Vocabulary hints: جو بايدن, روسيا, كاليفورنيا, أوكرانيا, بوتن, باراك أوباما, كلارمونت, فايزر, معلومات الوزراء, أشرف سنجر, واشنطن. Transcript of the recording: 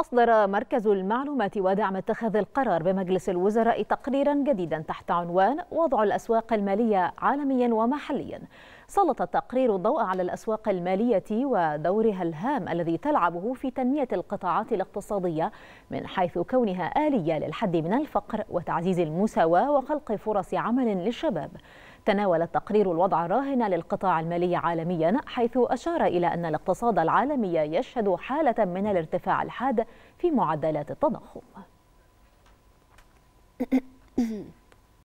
أصدر مركز المعلومات ودعم اتخاذ القرار بمجلس الوزراء تقريرا جديدا تحت عنوان وضع الأسواق المالية عالميا ومحليا. سلط التقرير الضوء على الأسواق المالية ودورها الهام الذي تلعبه في تنمية القطاعات الاقتصادية من حيث كونها آلية للحد من الفقر وتعزيز المساواة وخلق فرص عمل للشباب. تناول التقرير الوضع الراهن للقطاع المالي عالميا، حيث أشار إلى أن الاقتصاد العالمي يشهد حالة من الارتفاع الحاد في معدلات التضخم.